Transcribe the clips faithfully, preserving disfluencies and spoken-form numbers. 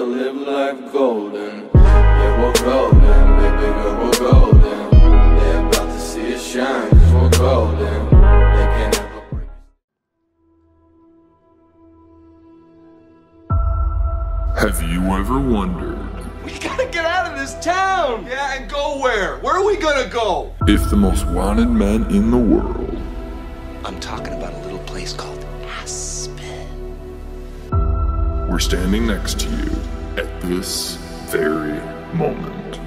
to live life golden. Yeah, we're golden, baby girl, we're golden. They're about to see us shine, cause we're golden. They can't ever break us. Have you ever wondered? We gotta get out of this town! Yeah, and go where? Where are we gonna go? If the most wanted man in the world. I'm talking about a little place called Aspen. We're standing next to you at this very moment.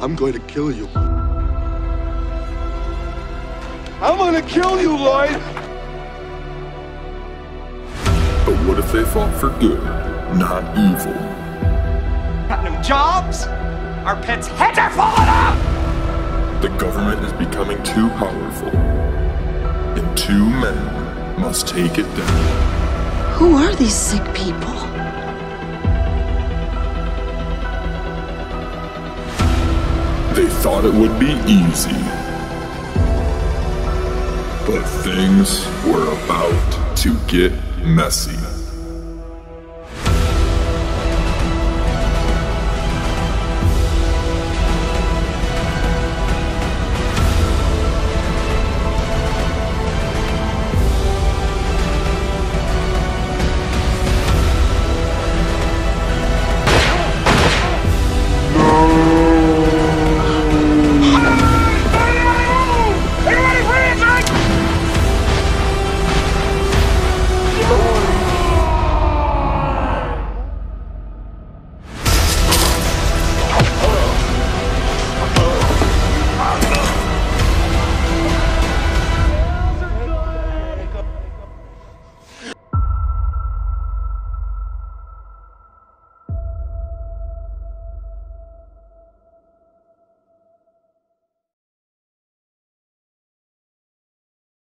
I'm going to kill you. I'm going to kill you, Lloyd! But what if they fought for good, not evil? Got no jobs? Our pets' heads are falling off! The government is becoming too powerful. And two men must take it down. Who are these sick people? They thought it would be easy, but things were about to get messy.